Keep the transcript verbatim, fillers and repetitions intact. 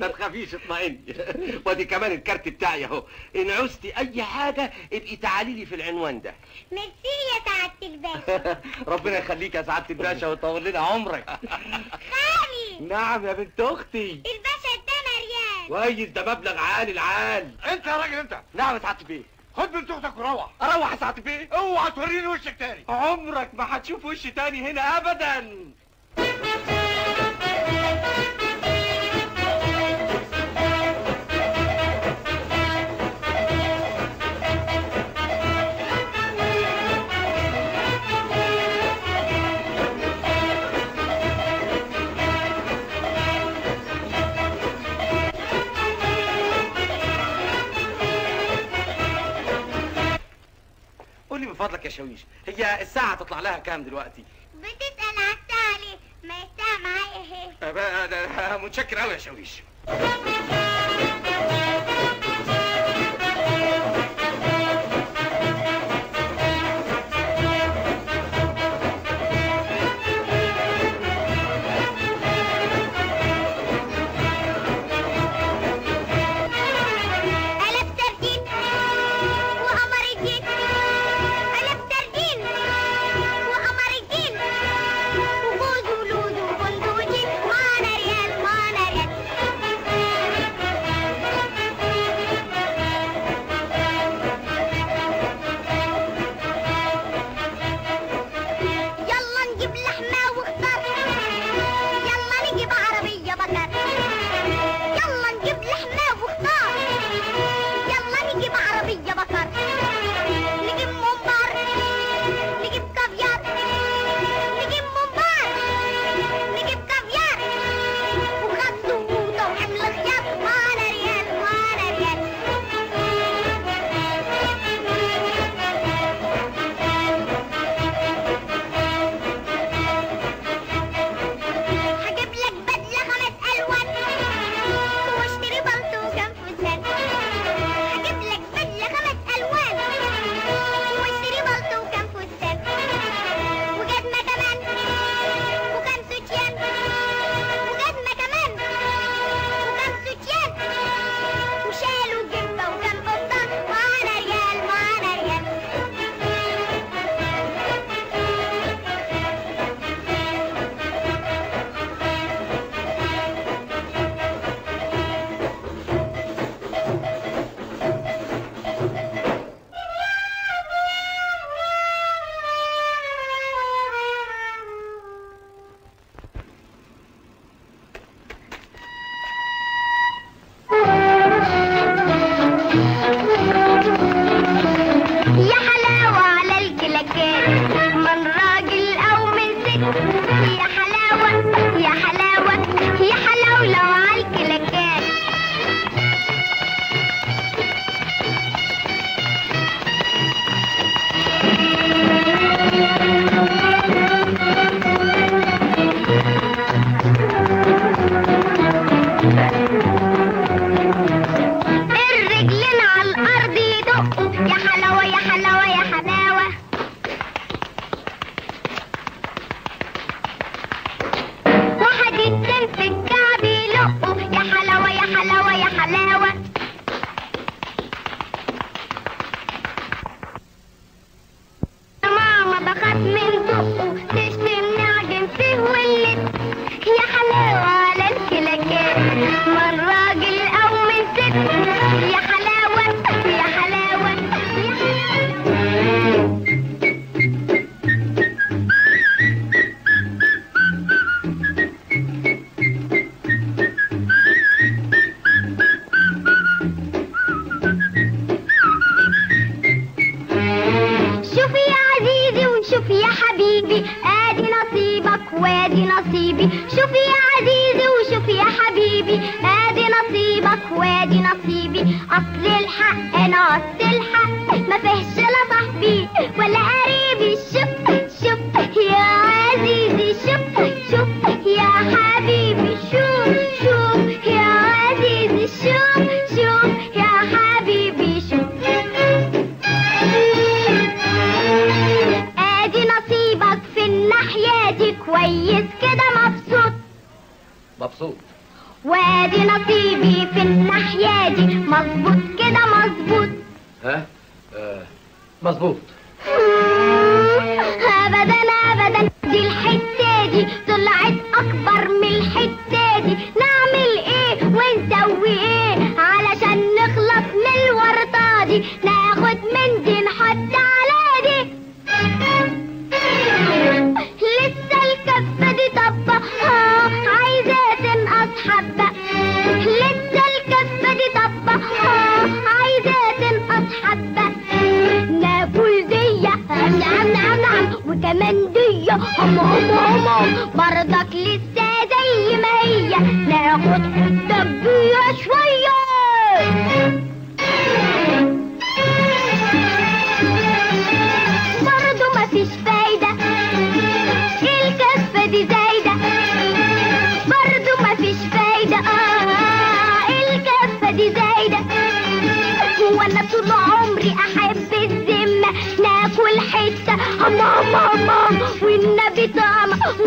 ما تخافيش اطمئني. وادي كمان الكارت بتاعي اهو، ان عوزتي اي حاجه ابقي تعالي لي في العنوان ده. ميرسي يا سعاده الباشا. ربنا يخليك يا سعاده الباشا ويطول لنا عمرك. خالي. نعم يا بنت اختي. الباشا ده مليان. كويس، ده مبلغ عالي العال. انت يا راجل انت. نعم يا سعاده البيه. خد بنت اختك وروح. اروح يا سعاده البيه؟ اوعى توريني وشك تاني. عمرك ما هتشوف وش تاني هنا ابدا. قولي من فضلك يا شاويش، هي الساعة هتطلع لها كام دلوقتي؟ بتسأل على الساعة ليه؟ ما الساعة معايا اهي. ده متشكر قوي يا شاويش. وادي نصيبي في الناحية دي مظبوط كده مظبوط. ها؟ آه مظبوط. أبدا أبدا دي الحتة دي طلعت أكبر من الحتة دي، نعمل إيه ونسوي إيه علشان نخلص من الورطة دي؟ ناخد من دي نحط على دي. لسه الكفة دي طبة آه عايزة تنقص حبة، لسه الكفة دي طبة آه عايزة تنقص حبة. ناكل دي عم عم عم عم وكمان دي هم هم هم برضك لسه زي ما هي، ناخد حتة كبيرة شوية. برضه مفيش فايدة، الكفة دي زايدة، برضه مفيش فايدة آه الكفة دي زايدة. وأنا طول عمري أحب الذمة، ناكل حتة هم هم هم والنبي طعمة.